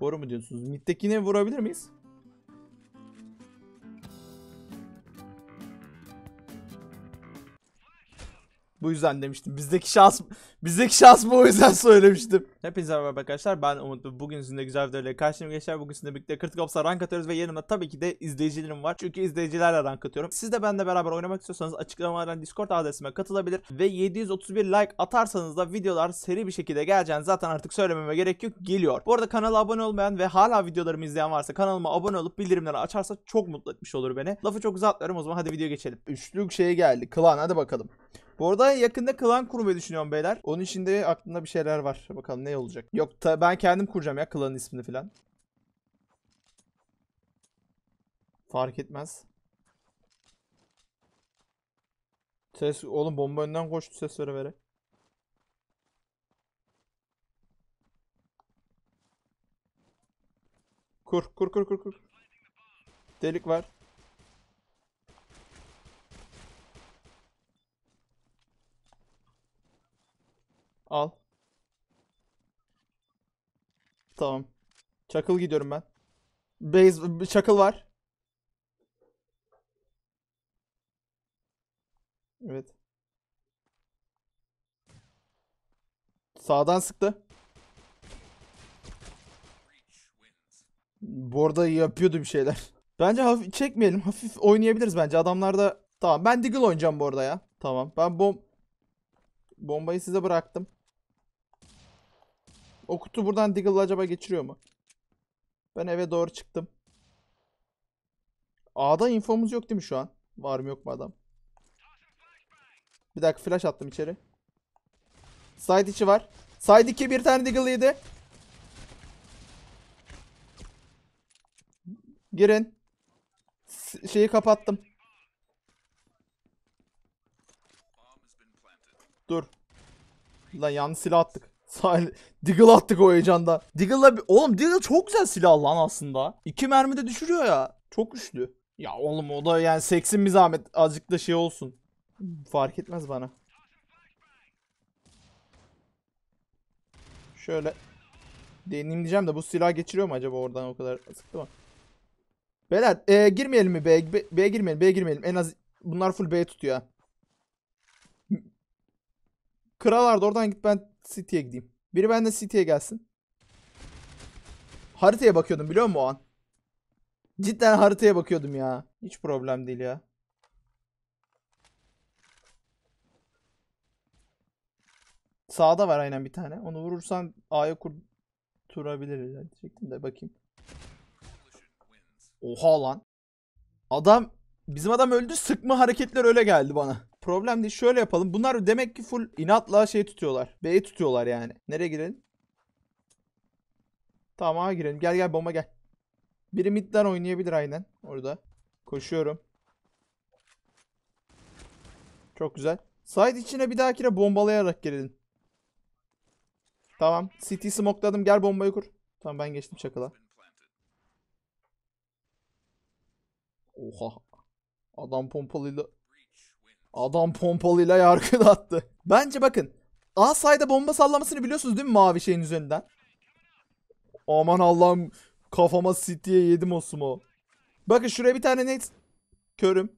Boru mu diyorsunuz? Mid'dekine vurabilir miyiz? Bu yüzden demiştim. Bizdeki şans bu, o yüzden söylemiştim. Hepinize merhaba arkadaşlar. Ben Umut. Bugün sizinle güzel videoyla karşınıza geçer. Bugün sizinle birlikte Kritik Ops'a rank atıyoruz ve yanımda tabii ki de izleyicilerim var. Çünkü izleyicilerle rank atıyorum. Siz de benimle beraber oynamak istiyorsanız açıklamalardan Discord adresime katılabilir ve 731 like atarsanız da videolar seri bir şekilde geleceğini zaten artık söylememe gerek yok, geliyor. Bu arada kanala abone olmayan ve hala videolarımı izleyen varsa kanalıma abone olup bildirimleri açarsa çok mutlu etmiş olur beni. Lafı çok uzatmıyorum, o zaman hadi video geçelim. Üçlük şeye geldi. Klan, hadi bakalım. Bu arada yakında klan kurmayı düşünüyorum beyler. Onun için de aklımda bir şeyler var. Bakalım ne olacak. Yok ben kendim kuracağım ya klanın ismini falan. Fark etmez. Ses oğlum, bomba önden koştu ses vere vere. Kur. Delik var. Al. Tamam. Çakıl gidiyorum ben. Base çakıl var. Evet. Sağdan sıktı. Bu arada yapıyordu bir şeyler. Bence hafif çekmeyelim. Hafif oynayabiliriz bence. Adamlar da tamam. Ben Deagle oynayacağım bu arada ya. Tamam. Ben bombayı size bıraktım. O kutu buradan Deagle'la acaba geçiriyor mu? Ben eve doğru çıktım. A'da infomuz yok değil mi şu an? Var mı yok mu adam? Bir dakika, flash attım içeri. Side içi var. Side 2 bir tane Deagle yedi. Girin. Şeyi kapattım. Dur. Lan yanlış silah attık. Deagle attık o heyecanda. Deagle'la oğlum Deagle çok güzel silah lan aslında. 2 mermide düşürüyor ya. Çok güçlü. Ya oğlum o da yani seksin bir zahmet. Azıcık da şey olsun. Fark etmez bana. Şöyle. Deneyim diyeceğim de bu silah geçiriyor mu acaba oradan, o kadar sıktı mı? Beyler girmeyelim mi B'ye? B'ye girmeyelim, B'ye girmeyelim. En az bunlar full B'ye tutuyor ha. Kralardı, oradan git ben City'ye gideyim. Biri benden City'ye gelsin. Haritaya bakıyordum biliyor musun o an? Cidden haritaya bakıyordum ya. Hiç problem değil ya. Sağda var aynen bir tane. Onu vurursan A'ya kurtarabiliriz yani diyecektim de bakayım. Oha lan. Bizim adam öldü, sıkma hareketler öyle geldi bana. Problem değil, şöyle yapalım. Bunlar demek ki full inatla şey tutuyorlar. B'ye tutuyorlar yani. Nereye girelim? Tamam, A'ya girelim. Gel gel bomba gel. Biri midden oynayabilir aynen. Orada. Koşuyorum. Çok güzel. Side içine bir dahakine bombalayarak girelim. Tamam. City smokeladım. Gel bombayı kur. Tamam, ben geçtim çakıla. Oha. Adam pompalıyla yargı attı. Bence bakın. A sayda bomba sallamasını biliyorsunuz değil mi mavi şeyin üzerinden? Aman Allah'ım. Kafama City'ye yedim o sumo. Bakın şuraya bir tane net. Körüm.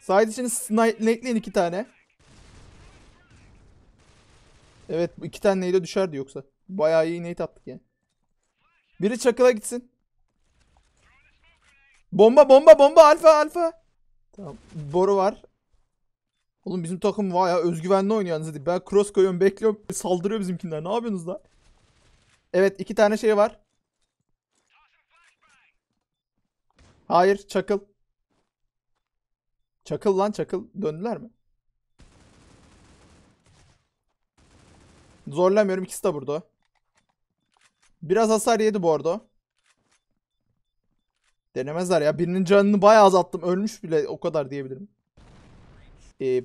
Side için snipeleyin 2 tane. Evet, 2 tane neyle düşerdi yoksa. Bayağı iyi nate attık yani. Biri çakıla gitsin. Bomba alfa. Tamam, boru var. Oğlum bizim takım var ya, özgüvenli oynuyorsunuz hadi. Ben cross koyuyorum, bekliyorum, saldırıyor bizimkiler. Ne yapıyorsunuz lan? Evet, 2 tane şey var. Hayır, çakıl. Çakıl lan çakıl. Döndüler mi? Zorlamıyorum, ikisi de burada. Biraz hasar yedi bu arada. Denemezler ya. Birinin canını bayağı azalttım. Ölmüş bile, o kadar diyebilirim.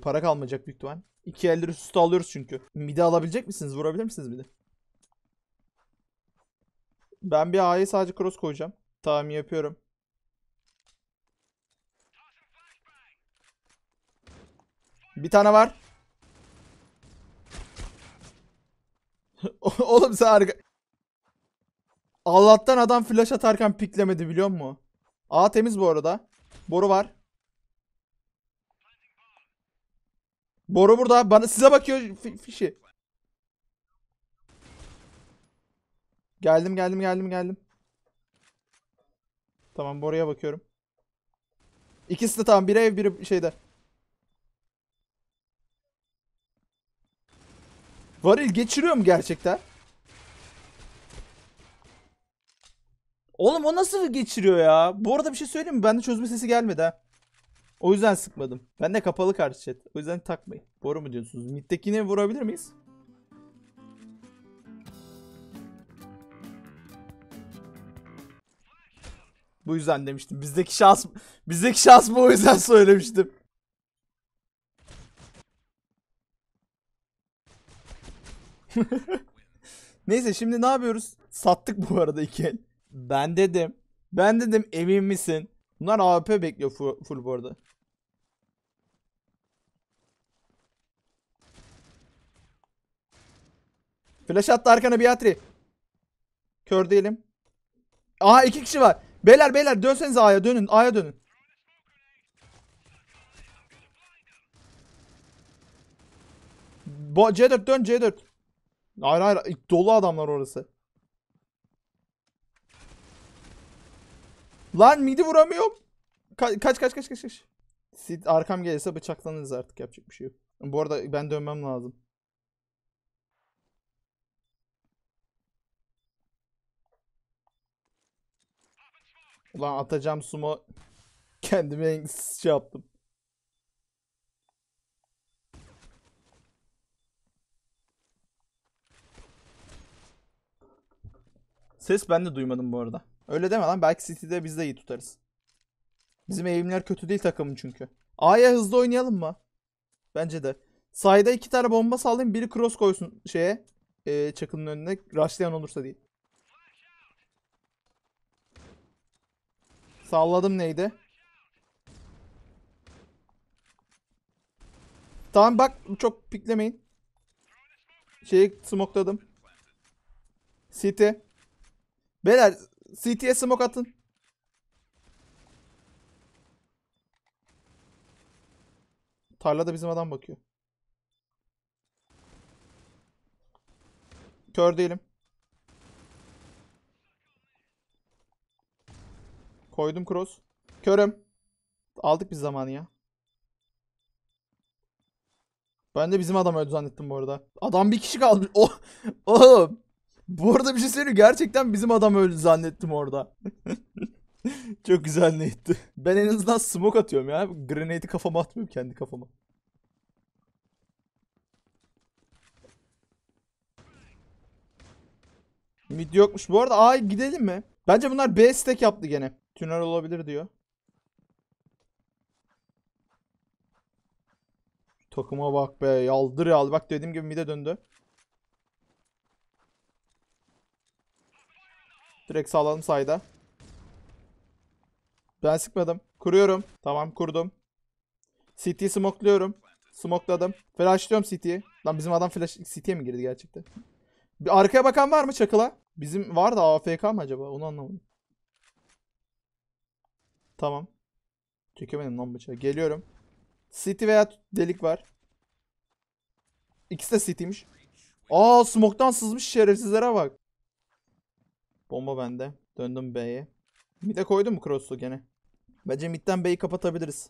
Para kalmayacak büyük ihtimal. 2 elleri üstü alıyoruz çünkü. Mid'i alabilecek misiniz? Vurabilir misiniz mid'i? Ben bir A'yı sadece cross koyacağım. Tamam, yapıyorum. Bir tane var. Oğlum sen harika. Allah'tan adam flash atarken piklemedi biliyor musun? A temiz bu arada. Boru var. Boru burada. Bana size bakıyor fişi. Geldim. Tamam, Boru'ya bakıyorum. İkisi de tamam. Biri ev, biri şeyde. Varil geçiriyor mu gerçekten? Oğlum o nasıl geçiriyor ya? Bu arada bir şey söyleyeyim mi? Bende çözme sesi gelmedi ha. O yüzden sıkmadım. Bende kapalı karşı chat. O yüzden takmayın. Boru mu diyorsunuz? Mid'dekini vurabilir miyiz? Bu yüzden demiştim. Bizdeki şans bu, o yüzden söylemiştim. Neyse şimdi ne yapıyoruz? Sattık bu arada iki el. Ben dedim emin misin? Bunlar AP bekliyor full bu arada. Flash attı arkana Beatrice. Kör değilim. Aha iki kişi var. Beyler dönsenize A'ya dönün. C4 dön C4. Hayır dolu adamlar orası. Lan midi vuramıyorum. Kaç. Sit arkam gelirse bıçaklanırız artık, yapacak bir şey yok. Bu arada ben dönmem lazım. Ulan atacağım sumo. Kendime şey yaptım. Ses ben de duymadım bu arada. Öyle deme lan, belki City'de biz de iyi tutarız. Bizim eğimler kötü değil takımın çünkü. A'ya hızlı oynayalım mı? Bence de. Sayda iki tane bomba sallayayım, biri cross koysun şeye. Çakının önüne rushlayan olursa değil. Salladım neydi? Tamam bak, çok piklemeyin. Şeyi smokladım. City. Beyler CT'ye smoke atın. Tarlada bizim adam bakıyor. Kör değilim. Koydum cross. Körüm. Aldık biz zamanı ya. Ben de bizim adam öldü zannettim bu arada. Adam bir kişi kaldı. Oh, oğlum. Bu arada bir şey söyleyeyim. Gerçekten bizim adam öldü zannettim orada. Çok güzel neydi. Ben en azından smoke atıyorum ya. Grenade'i kafama atmıyorum, kendi kafama. Mid yokmuş. Bu arada A'ya gidelim mi? Bence bunlar B stack yaptı gene. Tünel olabilir diyor. Takıma bak be. Yaldır yaldır. Bak dediğim gibi mid'e döndü. Direkt salladım sayda. Ben sıkmadım. Kuruyorum. Tamam kurdum. City'yi smokluyorum. Smokladım. Flashlıyorum City'yi. Lan bizim adam flash City'ye mi girdi gerçekten? Bir arkaya bakan var mı çakıla? Bizim var da AFK mı acaba? Onu anlamadım. Tamam. Çekemedim lan bıçağı. Geliyorum. City veya delik var. İkisi de City'miş. Aa smoktan sızmış şerefsizlere bak. Bomba bende. Döndüm B'ye. Mid'e koydum mu cross'u gene? Bence mid'den B'yi kapatabiliriz.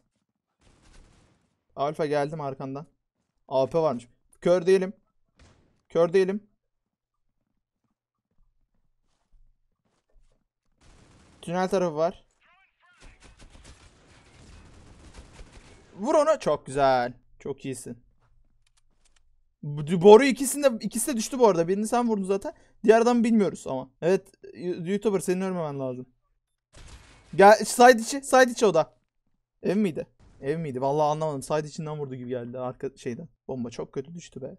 Alfa geldim arkandan. AP varmış. Kör değilim. Tünel tarafı var. Vur onu. Çok güzel. Çok iyisin. Boru ikisi de düştü bu arada. Birini sen vurdun zaten. Diğer adamı bilmiyoruz ama. Evet YouTuber senin ölmemen lazım. Gel side içi o da. Ev miydi? Vallahi anlamadım. Side içinden vurdu gibi geldi arka şeyden. Bomba çok kötü düştü be.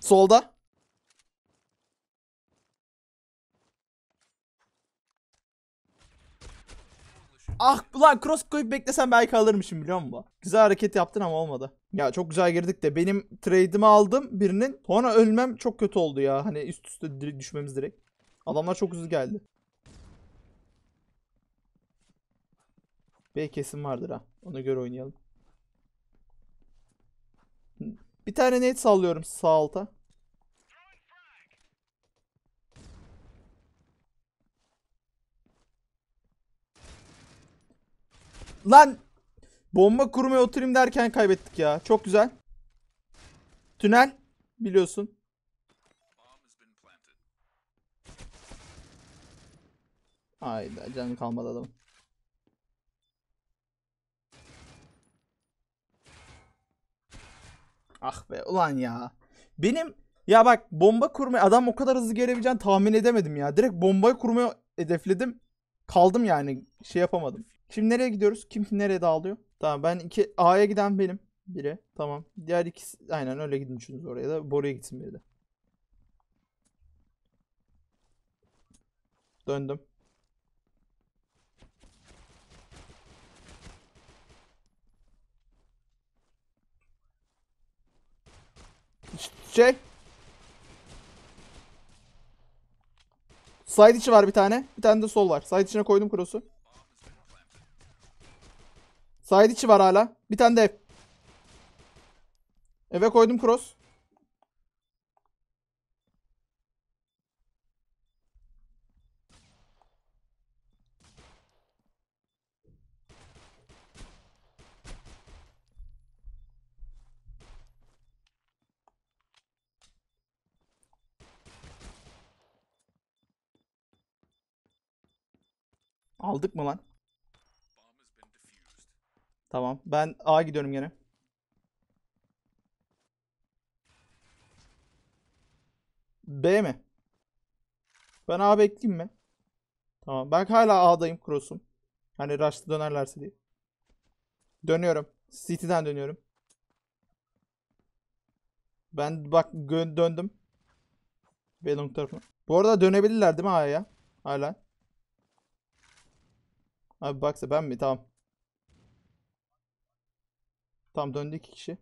Solda. Ah ulan cross koyup beklesem belki alırmışım biliyor musun? Güzel hareket yaptın ama olmadı. Ya çok güzel girdik de benim trade'imi aldım birinin. Sonra ölmem çok kötü oldu ya. Hani üst üste düşmemiz direkt. Adamlar çok hızlı geldi. B kesim vardır ha. Ona göre oynayalım. Bir tane nade sallıyorum sağ alta. Lan! Bomba kurmaya oturayım derken kaybettik ya. Çok güzel. Tünel. Biliyorsun. Hayda canı kalmadı adam. Ah be ulan ya. Benim ya bak bomba kurmaya adam o kadar hızlı gelebileceğini tahmin edemedim ya. Direkt bombayı kurmaya hedefledim. Kaldım yani şey yapamadım. Şimdi nereye gidiyoruz? Kim nereye dağılıyor? Tamam ben iki A'ya giden benim. Biri. Tamam. Diğer ikisi aynen öyle gidin üçünüz oraya da. Boru'ya gitsin biri de. Döndüm. Şey. Side içi var bir tane. Bir tane de sol var. Side içine koydum cross'u. Side içi var hala. Bir tane de ev. Eve koydum cross. Aldık mı lan? Tamam. Ben A'ya gidiyorum gene. B mi? Ben A bekleyeyim mi? Tamam. Ben hala A'dayım cross'um. Hani rush'ta dönerlerse diye. Dönüyorum. City'den dönüyorum. Ben bak döndüm. B long tarafına. Bu arada dönebilirler değil mi A'ya? Hala. Abi baksa ben mi? Tamam. Tamam döndü iki kişi.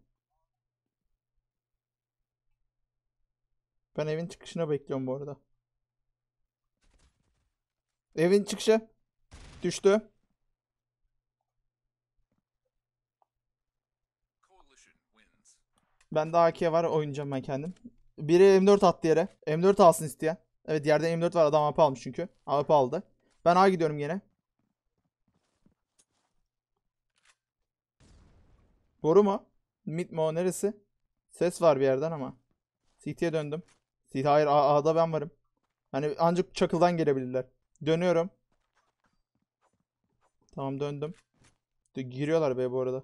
Ben evin çıkışına bekliyorum bu arada. Evin çıkışı. Düştü. Ben de AK var oynayacağım ben kendim. Biri M4 attı yere. M4 alsın isteyen. Evet yerde M4 var adam AP almış çünkü. AP aldı. Ben A gidiyorum yine. Boru mu? Mid mi o? Neresi? Ses var bir yerden ama. CT'ye döndüm. CT hayır A'da ben varım. Hani ancak çakıldan gelebilirler. Dönüyorum. Tamam döndüm. Giriyorlar be bu arada.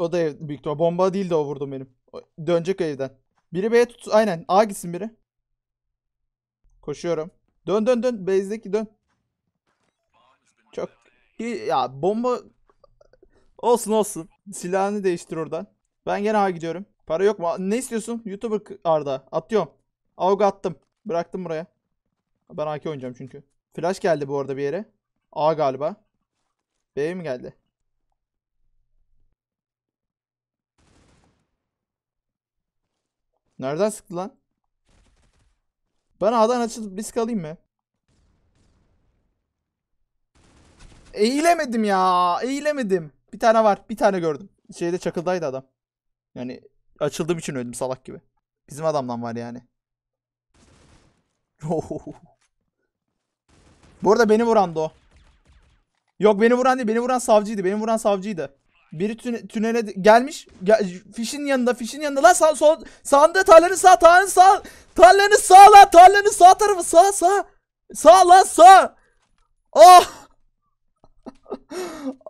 O da ev, büyük ihtimal. Bomba değil de o vurdum benim. Dönecek evden. Biri B'ye tut. Aynen. A gitsin biri. Koşuyorum. Dön dön dön. Base'deki dön. Çok. Ya bomba. Olsun olsun. Silahını değiştir oradan. Ben gene A gidiyorum. Para yok mu? Ne istiyorsun? YouTuber Arda. Atıyorum. AUG attım. Bıraktım buraya. Ben AK oynayacağım çünkü. Flash geldi bu arada bir yere. A galiba. B'ye mi geldi? Nereden sıktı lan? Ben A'dan açılıp risk alayım mı? Eğilemedim ya. Eğilemedim. Bir tane var. Bir tane gördüm. Şeyde çakıldaydı adam. Yani açıldığım için öldüm salak gibi. Bizim adamdan var yani. Bu arada beni vurandı o. Yok beni vuran değil. Beni vuran savcıydı. Beni vuran savcıydı. Biri tünele gelmiş. Fişin yanında, fişin yanında. Lan sağ, sol, sağında tarlanın sağ, tarlanın sağ. Tarlanın sağ lan, tarlanın sağ tarafı. Sağ, sağ. Sağ lan, sağ. Ah.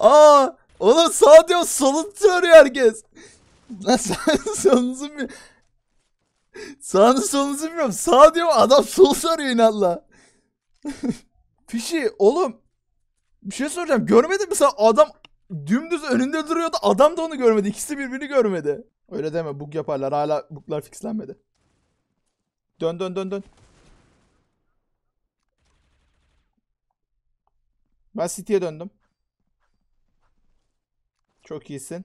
Ah. Oğlum sağ diyor, solun söylüyor herkes. Lan sağınızı solunuzu bilmiyorum. Sağını solunuzu bilmiyorum. Sağ diyor adam sol söylüyor inanla. Fişi oğlum. Bir şey soracağım. Görmedin mi sen? Adam dümdüz önünde duruyordu. Adam da onu görmedi. İkisi birbirini görmedi. Öyle deme. Bug yaparlar. Hala buglar fixlenmedi. Dön dön dön dön. Ben City'ye döndüm. Çok iyisin.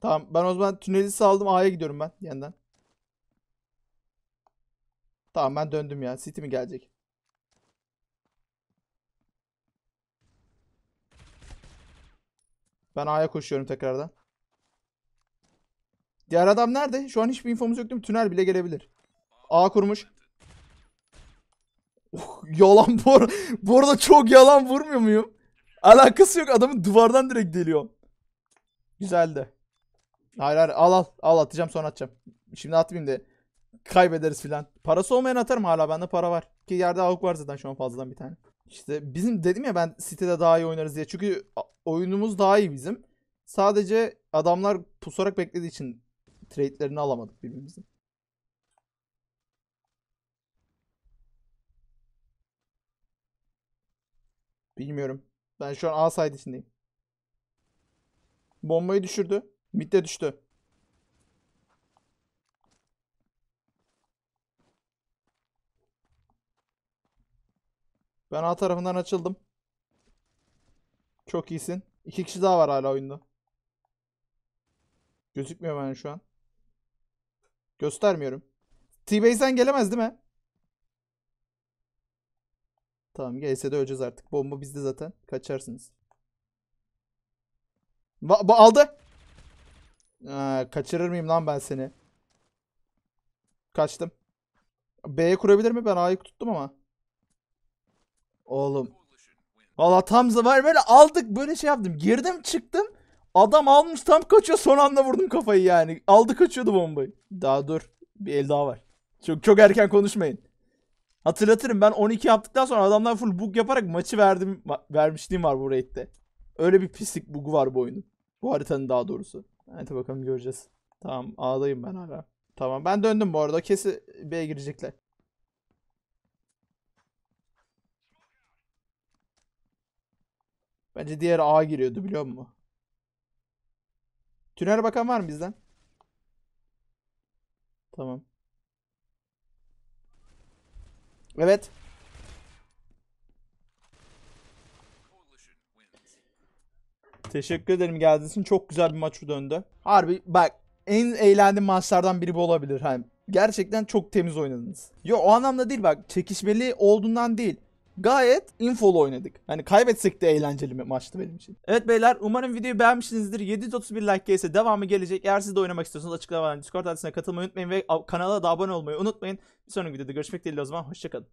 Tamam. Ben o zaman tüneli saldım. A'ya gidiyorum ben. Yeniden. Tamam ben döndüm ya. City mi gelecek? Ben A'ya koşuyorum tekrardan. Diğer adam nerede? Şu an hiçbir infomuz yok değil mi? Tünel bile gelebilir. A kurmuş. Oh, yalan bu arada çok yalan vurmuyor muyum? Alakası yok. Adamın duvardan direkt deliyor. Güzeldi. Hayır hayır al al. Al atacağım sonra atacağım. Şimdi atmayayım da kaybederiz filan. Parası olmayan atarım, hala bende para var. Ki yerde AWP var zaten şu an fazladan bir tane. İşte bizim dedim ya ben sitede daha iyi oynarız diye. Çünkü oyunumuz daha iyi bizim. Sadece adamlar pusarak beklediği için trade'lerini alamadık birbirimizin. Bilmiyorum. Ben şu an A side içindeyim. Bombayı düşürdü. Mid de düştü. Ben A tarafından açıldım. Çok iyisin. İki kişi daha var hala oyunda. Gözükmüyor ben şu an. Göstermiyorum. T-Base'den gelemez değil mi? Tamam gelse de öleceğiz artık. Bomba bizde zaten. Kaçarsınız. Aldı. Kaçırır mıyım lan ben seni? Kaçtım. B'ye kurabilir mi? Ben A'yı tuttum ama. Oğlum. Valla tam var böyle aldık böyle şey yaptım. Girdim çıktım. Adam almış tam kaçıyor. Son anda vurdum kafayı yani. Aldı kaçıyordu bombayı. Daha dur. Bir el daha var. Çok erken konuşmayın. Hatırlatırım ben 12 yaptıktan sonra adamlar full bug yaparak maçı vermişliğim var bu raid'de. Öyle bir pislik bugu var bu oyunun. Bu haritanın daha doğrusu. Hadi bakalım göreceğiz. Tamam A'dayım ben hala. Tamam ben döndüm bu arada. Kesin B'ye girecekler. Bence diğer A giriyordu biliyor musun? Tünel bakan var mı bizden? Tamam. Evet. Teşekkür ederim geldiğiniz için. Çok güzel bir maç döndü. Harbi bak en eğlendiğim maçlardan biri bu olabilir. Hani gerçekten çok temiz oynadınız. Yo o anlamda değil bak çekişmeli olduğundan değil. Gayet infolu oynadık. Hani kaybetsek de eğlenceli bir maçtı benim için. Evet beyler umarım videoyu beğenmişsinizdir. 731 like gelirse devamı gelecek. Eğer siz de oynamak istiyorsanız açıklamadan Discord adresine katılmayı unutmayın ve kanala da abone olmayı unutmayın. Bir sonraki videoda görüşmek dileğiyle o zaman hoşçakalın.